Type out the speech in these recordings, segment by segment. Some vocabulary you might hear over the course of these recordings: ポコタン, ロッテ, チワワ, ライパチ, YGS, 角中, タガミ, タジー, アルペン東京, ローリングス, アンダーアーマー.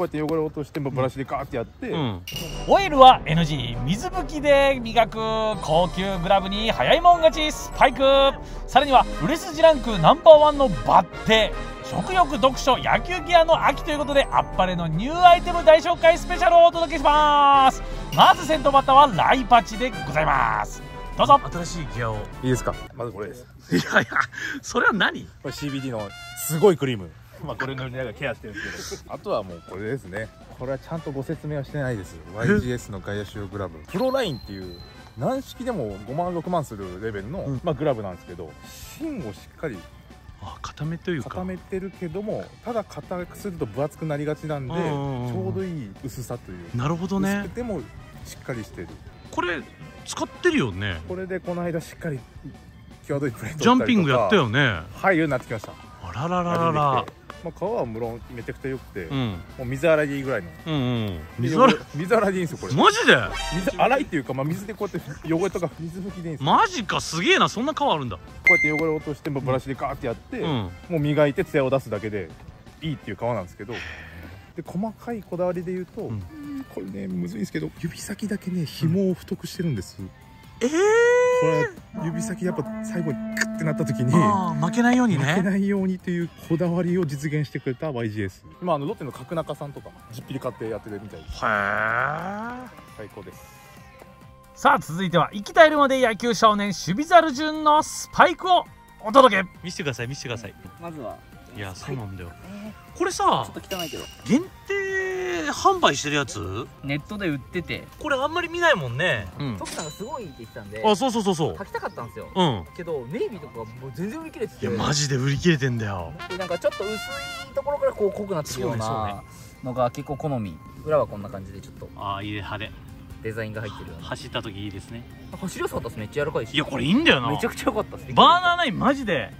こうやって汚れを落としてブラシでガーってやって、うん、オイルは NG、 水拭きで磨く、高級グラブに早いもん勝ち、スパイク、さらには売れ筋ランクナンバー1のバッテ、食欲、読書、野球ギアの秋ということで、あっぱれのニューアイテム大紹介スペシャルをお届けします。まず先頭バッターはライパチでございます。どうぞ。新しいギアをいいですか。まずこれです。いやいや、それは何、これ CBD のすごいクリーム、まあこれのなんかケアしてるんですけどあとはもうこれですね。これはちゃんとご説明はしてないです。 YGS の外野手用グラブプロラインっていう軟式でも5万6万するレベルの、まあグラブなんですけど、芯をしっかり固めというか固めてるけども、ただ固くすると分厚くなりがちなんで、ちょうどいい薄さという。なるほどね。薄くてもしっかりしてる。これ使ってるよね。これでこの間しっかり際どいプレージャンピングやったよね。はい、ようになってきました。あららららら。まあ皮は無論めちゃくちゃ良くて、もう水洗いでいいぐらいの。水洗いでいいんですよこれ。マジで？水洗いっていうか、まあ水でこうやって汚れとか水拭きでいいんです。マジか、すげえな、そんな皮あるんだ。こうやって汚れを落としてブラシでガーってやって、もう磨いて艶を出すだけでいいっていう皮なんですけど、で細かいこだわりで言うと、これねむずいんですけど、指先だけね紐を太くしてるんです。これ指先やっぱ最後にクッてなった時に負けないようにね、負けないようにというこだわりを実現してくれた YGS。 今ロッテの角中さんとかじっぴり買ってやってるみたいです。へえ、最高です。さあ続いては生き絶えるまで野球少年守備猿順のスパイクをお届け。見せてください見せてください。まずは、いやそうなんだよ、これさちょっと汚いけど限定販売してるやつ、ネットで売ってて、これあんまり見ないもんね。徳さんがすごいって言ってたんで、あ、そうそうそうそう、書きたかったんですよ。けどネイビーとかもう全然売り切れてて、いやマジで売り切れてんだよ。なんかちょっと薄いところからこう濃くなってるようなのが結構好み。裏はこんな感じでちょっと、ああいいね、派手、デザインが入ってるような。走った時いいですね。走りやすかったです。めっちゃ柔らかいし。いやこれいいんだよな。めちゃくちゃ良かったです。バーナーないマジで。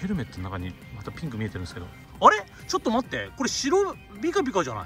ヘルメットの中にまたピンク見えてるんですけど、あれちょっと待って、これ白ビカビカじゃない。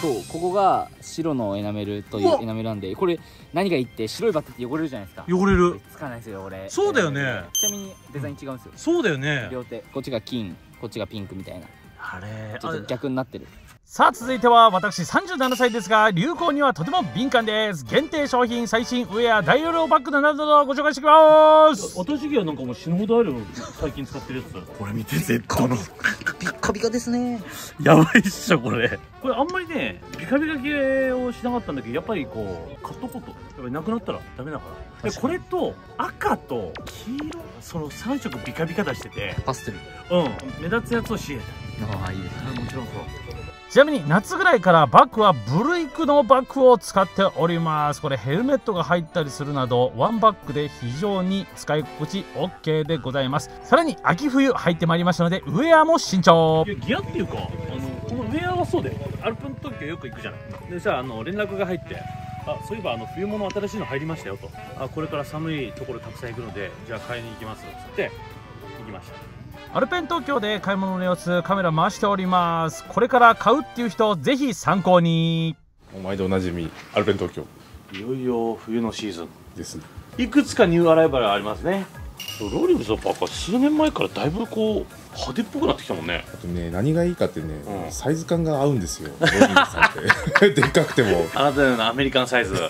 そう、ここが白のエナメルというエナメルなんで、これ何がいいって白いバッテって汚れるじゃないですか。汚れる、つかないですよ俺。そうだよね。ちなみにデザイン違うんですよ。そうだよね。両手こっちが金、こっちがピンクみたいな、あれちょっと逆になってる。さあ続いては私37歳ですが、流行にはとても敏感です。限定商品、最新ウェア、大容量バッグなどなどご紹介していきます。私ギアなんかもう死ぬほどあるよ、最近使ってるやつ。これ見て、絶対のビッカビカですね。やばいっしょこれ。これあんまりねビカビカ系をしなかったんだけど、やっぱりこう買っとこうと、やっぱりなくなったらダメだから。でこれと赤と黄色、その3色ビカビカ出してて、パステル、目立つやつを仕入れた。ああいいですね。もちろんそう。ちなみに夏ぐらいからバッグはブルイクのバッグを使っております。これヘルメットが入ったりするなどワンバッグで非常に使い心地 OK でございます。さらに秋冬入ってまいりましたのでウェアも新調。いやギアっていうかこのウェアはそうだよ。アルプン東京よく行くじゃないで、さ連絡が入って、あそういえば冬物新しいの入りましたよと、あこれから寒いところたくさん行くのでじゃあ買いに行きますって行きました。アルペン東京で買い物の様子カメラ回しております。これから買うっていう人ぜひ参考に。毎度おなじみアルペン東京、いよいよ冬のシーズンですね。いくつかニューアライバルありますね。ローリングスのパーカー数年前からだいぶこう派手っぽくなってきたもんね。あとね何がいいかってね、サイズ感が合うんですよローリングスさんってでっかくてもあなたのようなアメリカンサイズ助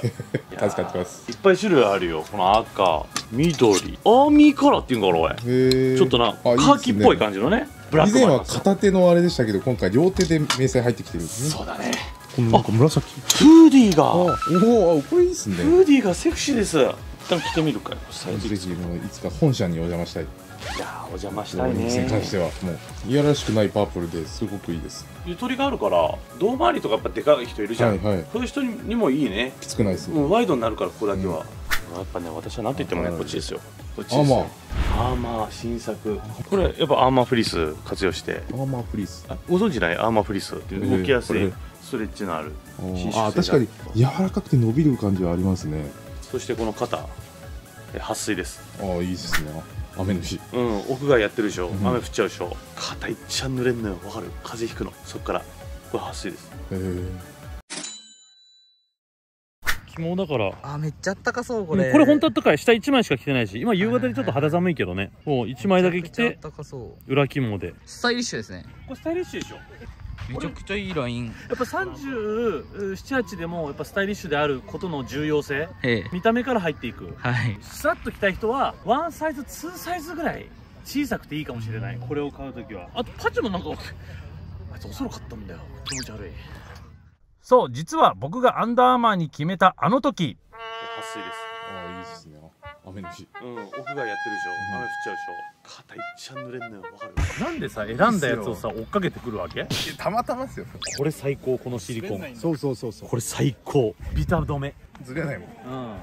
かってます。いっぱい種類あるよ。この赤、緑、アーミーカラーっていうんかな、これちょっとなカーキっぽい感じのね。ブラック以前は片手のあれでしたけど、今回両手で迷彩入ってきてるんですね。そうだね。このなんか紫フーディーが、おおこれいいですね。フーディーがセクシーです。一旦着てみるかい。ぜひもういつか本社にお邪魔したい。いやお邪魔したいね。に関してはもういやらしくないパープルですごくいいです。ゆとりがあるから胴回りとかやっぱでかい人いるじゃん、そういう人にもいいね。きつくないです。ワイドになるからここだけは、やっぱね私はなんて言ってもねこっちですよ。こっちですよ。アーマー新作。これやっぱアーマーフリース活用して、アーマーフリースご存知ない？アーマーフリースって動きやすいストレッチのある、あ確かに柔らかくて伸びる感じはありますね。そしてこの肩撥水です。ああいいですね。雨の日、屋外やってるでしょ、雨降っちゃうでしょ、肩いっちゃ濡れんのよ。わかる、風邪ひくの。そっからこれ撥水です。肝だから、あめっちゃあったかそう。これこれ本当あったかい。下1枚しか着てないし、今夕方でちょっと肌寒いけどね、もう1枚だけ着て裏肝でスタイリッシュですね。これスタイリッシュでしょ。めちゃくちゃいいライン。やっぱ37、8でもやっぱスタイリッシュであることの重要性、見た目から入っていく。はい。スラッと着たい人は1サイズ2サイズぐらい小さくていいかもしれない、これを買うときは。あとパチもなんかあいつおそろかったんだよ、気持ち悪い。そう、実は僕がアンダーアーマーに決めたあの時、撥水です。ああいいですね、雨の日。うん、屋外やってるでしょ、雨降っちゃうでしょ、肩いっちゃ濡れんのよ、わかる。なんでさ、選んだやつをさ追っかけてくるわけ？たまたまですよ。これ最高、このシリコン。そうそうそうそう、これ最高、ビタ止めずれないもん。うん。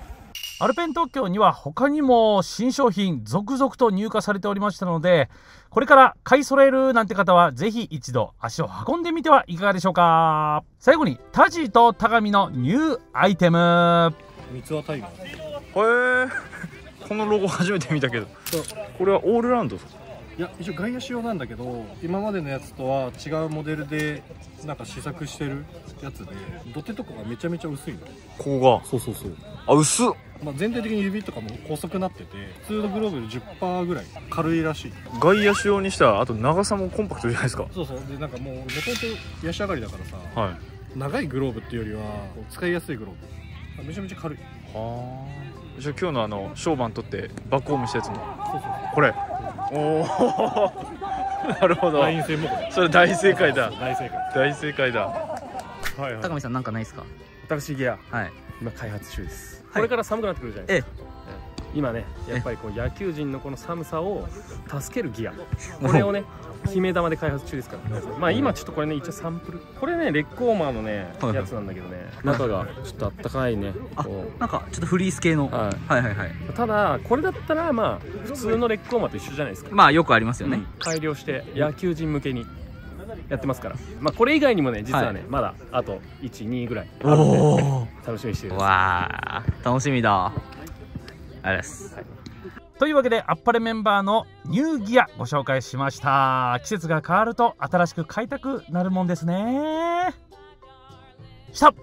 アルペン東京には他にも新商品続々と入荷されておりましたので、これから買い揃えるなんて方はぜひ一度足を運んでみてはいかがでしょうか。最後にタジーとタガミのニューアイテム、三つ輪タイマー。このロゴ初めて見たけど、これはオールラウンドですか？いや、一応外野仕様なんだけど、今までのやつとは違うモデルでなんか試作してるやつで、土手とかがめちゃめちゃ薄いの。ここがそうそうそう、あ、薄っ。まあ全体的に指とかも細くなってて、普通のグローブより 10% ぐらい軽いらしい。外野仕様にしたらあと長さもコンパクトじゃないですか。そうそう、でなんかもうもともとヤシ上がりだからさ、はい、長いグローブっていうよりはこう使いやすいグローブ、めちゃめちゃ軽い。はあ。じゃあ今日のあのショーバン取ってバックホームしたやつもこれ。おおなるほど、それ大正解だ、大正解だ。高見さんなんかないですか？私ギア、はい、今開発中です。これから寒くなってくるじゃないですか。今ね、やっぱりこう野球人のこの寒さを助けるギア、これをね決め玉で開発中ですから。まあ今ちょっとこれね一応サンプル、これねレッグウォーマーのねやつなんだけどね、中がちょっとあったかいね、なんかちょっとフリース系の。はいはいはい。ただこれだったらまあ普通のレッグウォーマーと一緒じゃないですか。まあよくありますよね。改良して野球人向けにやってますから、まあこれ以外にもね実はねまだあと12ぐらいあるので楽しみにしてください。わー楽しみだ。あれです。というわけであっぱれメンバーのニューギアご紹介しました。季節が変わると新しく買いたくなるもんですね。した。